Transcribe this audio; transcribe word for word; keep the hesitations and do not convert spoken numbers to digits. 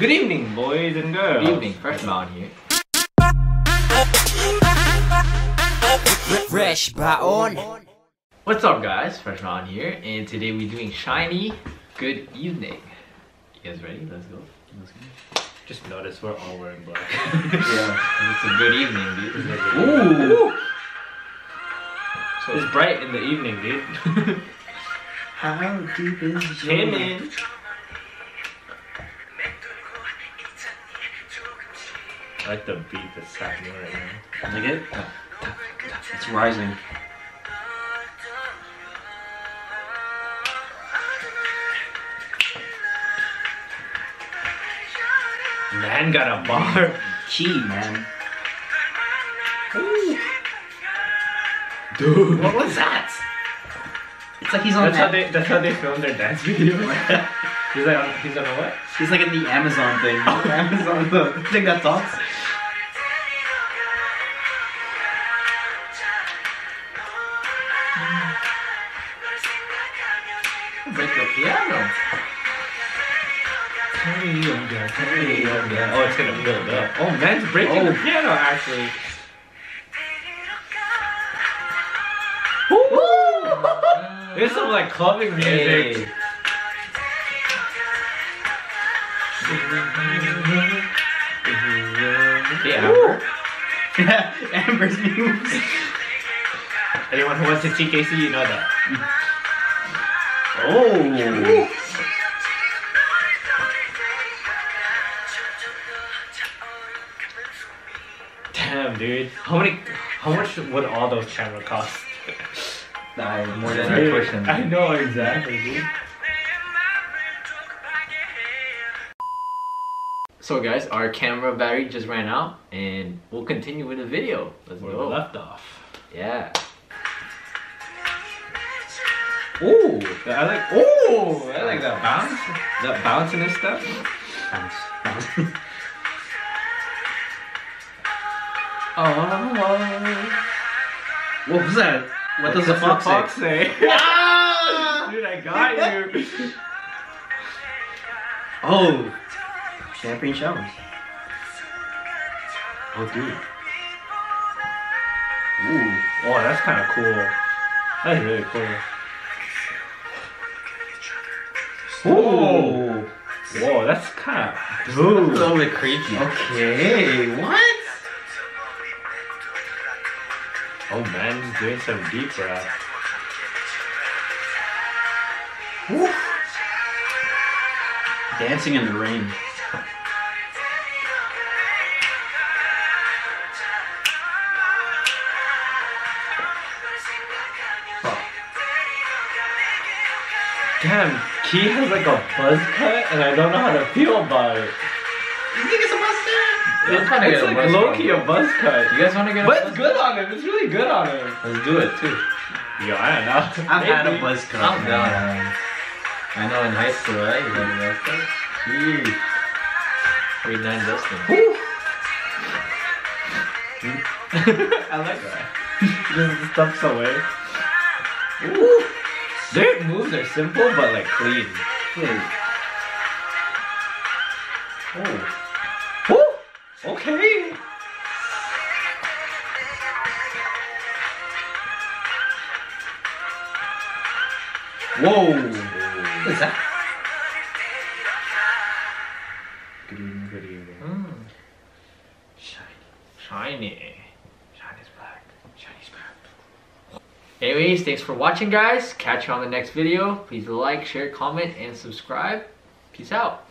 Good evening, boys and girls. Good evening. Fresh Baon here. Fresh Baon. What's up, guys? Fresh Baon here, and today we're doing SHINee. Good evening. You guys ready? Let's go. Let's go. Just notice we're all wearing black. Yeah. It's a good evening, dude. Ooh. So it's bright in the evening, dude. How deep is it? Hey, man. I like the beat that's happening right now. Like it? It's rising. Man got a bar. Key, man. Ooh. Dude, what was that? It's like he's on. That's how they. That's how they film their dance videos. He's like, on, he's on a what? He's like in the Amazon thing. Oh, Amazon, the thing that talks. Break the piano. Oh, it's gonna build up. Oh, man's breaking oh. the piano actually. There's some like clubbing music. Hey. Hey, Amber. Yeah, Amber's moves. Anyone who wants to T K C, you know that. Oh. Ooh. Damn, dude. How many? How much would all those cameras cost? I, more than I, push him, I know exactly, dude. So guys, our camera battery just ran out, and we'll continue with the video. Let's Where go. We left off. Yeah. Ooh, I like. Ooh, I like that bounce. That bounce in this stuff. Bounce, bounce. Oh. What was that? What does the fox, fox say? Dude, I got you. Oh, champagne showers. Oh, dude. Ooh. Oh, that's kind of cool. That's really cool. Ooh. Whoa, that's kind of. Dude, that's a little bit creepy. Okay. What? Oh man, he's doing some deep breath. Woo. Dancing in the rain. Oh. Damn, Key has like a buzz cut and I don't know how to feel about it. You think it's a mustache? It's, it's, it's like low-key a buzz cut. You guys want to get a but buzz cut? But it's good on him. It's really good on him. Let's do it, too. Yo, I don't know. I've Maybe. had a buzz cut. I'm down. Man. I know in high school, right? You got a buzz cut? Jeez. Grade nine Dustin. I like that. Just stuffs away. Ooh. Their moves are simple, but like clean. Clean. Oh. Okay. Whoa. What is that? Good evening, good evening. Mm. SHINee. SHINee. SHINee's back. SHINee's back. Anyways, thanks for watching, guys. Catch you on the next video. Please like, share, comment, and subscribe. Peace out.